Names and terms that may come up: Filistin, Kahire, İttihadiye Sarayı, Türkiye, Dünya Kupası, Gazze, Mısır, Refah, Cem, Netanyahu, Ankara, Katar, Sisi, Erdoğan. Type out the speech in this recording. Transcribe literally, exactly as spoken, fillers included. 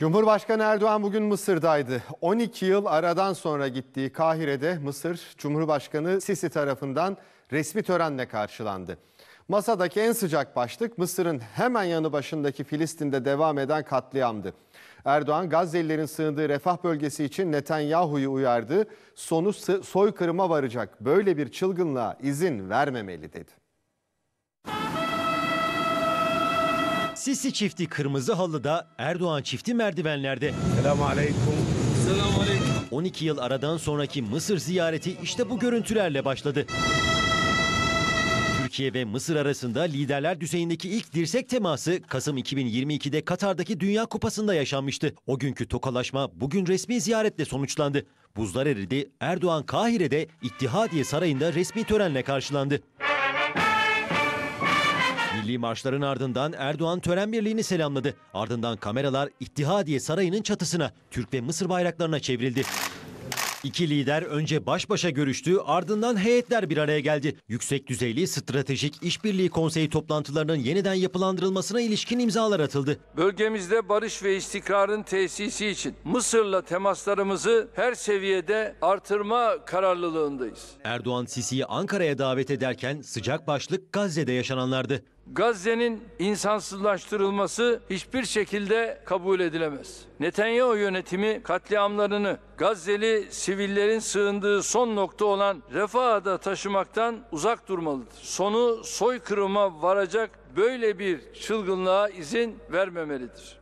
Cumhurbaşkanı Erdoğan bugün Mısır'daydı. on iki yıl aradan sonra gittiği Kahire'de Mısır Cumhurbaşkanı Sisi tarafından resmi törenle karşılandı. Masadaki en sıcak başlık Mısır'ın hemen yanı başındaki Filistin'de devam eden katliamdı. Erdoğan, Gazze'lilerin sığındığı Refah bölgesi için Netanyahu'yu uyardı. Sonu soykırıma varacak, böyle bir çılgınlığa izin vermemeli dedi. Sisi çifti kırmızı halıda, Erdoğan çifti merdivenlerde. Selamun aleyküm. Selamun aleyküm. on iki yıl aradan sonraki Mısır ziyareti işte bu görüntülerle başladı. Türkiye ve Mısır arasında liderler düzeyindeki ilk dirsek teması Kasım iki bin yirmi iki'de Katar'daki Dünya Kupası'nda yaşanmıştı. O günkü tokalaşma bugün resmi ziyaretle sonuçlandı. Buzlar eridi, Erdoğan Kahire'de İttihadiye Sarayı'nda resmi törenle karşılandı. Milli marşların ardından Erdoğan tören birliğini selamladı. Ardından kameralar İttihadiye Sarayı'nın çatısına, Türk ve Mısır bayraklarına çevrildi. İki lider önce baş başa görüştü, ardından heyetler bir araya geldi. Yüksek düzeyli Stratejik İşbirliği Konseyi toplantılarının yeniden yapılandırılmasına ilişkin imzalar atıldı. Bölgemizde barış ve istikrarın tesisi için Mısır'la temaslarımızı her seviyede artırma kararlılığındayız. Erdoğan Sisi'yi Ankara'ya davet ederken sıcak başlık Gazze'de yaşananlardı. Gazze'nin insansızlaştırılması hiçbir şekilde kabul edilemez. Netanyahu yönetimi katliamlarını Gazze'li sivillerin sığındığı son nokta olan Refah'a da taşımaktan uzak durmalıdır. Sonu soykırıma varacak, böyle bir çılgınlığa izin vermemelidir.